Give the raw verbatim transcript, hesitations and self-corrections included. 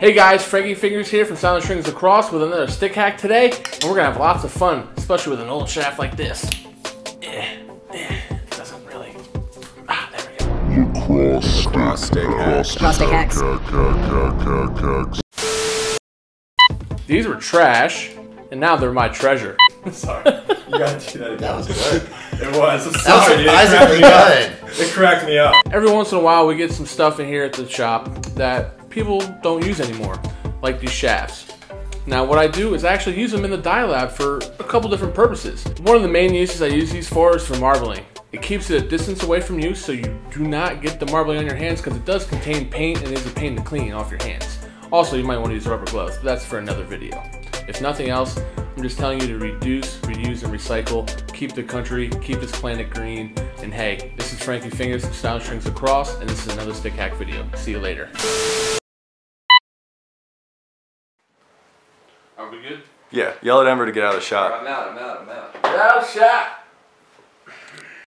Hey guys, Frankie Fingers here from Stylin Strings Lacrosse with another stick hack today, and we're gonna have lots of fun, especially with an old shaft like this. Eh, eh, it doesn't really. Ah, there we go. Lacrosse, Lacrosse stick, stick hacks. Lacrosse stick hacks. hacks. These were trash, and now they're my treasure. Sorry, you gotta do that again. That was good. It was. I'm sorry, that was surprisingly good. It cracked me up. Every once in a while, we get some stuff in here at the shop that people don't use anymore, like these shafts. Now what I do is actually use them in the dye lab for a couple different purposes. One of the main uses I use these for is for marbling. It keeps it a distance away from you so you do not get the marbling on your hands, because it does contain paint and is a pain to clean off your hands. Also, you might want to use rubber gloves, but that's for another video. If nothing else, I'm just telling you to reduce, reuse, and recycle. Keep the country, keep this planet green, and hey, this is Frankie Fingers from Stylin Strings Lacrosse, and this is another stick hack video. See you later. Are we good? Yeah, yell at Ember to get out of the shot. I'm out, I'm out, I'm out. Get out of the shot!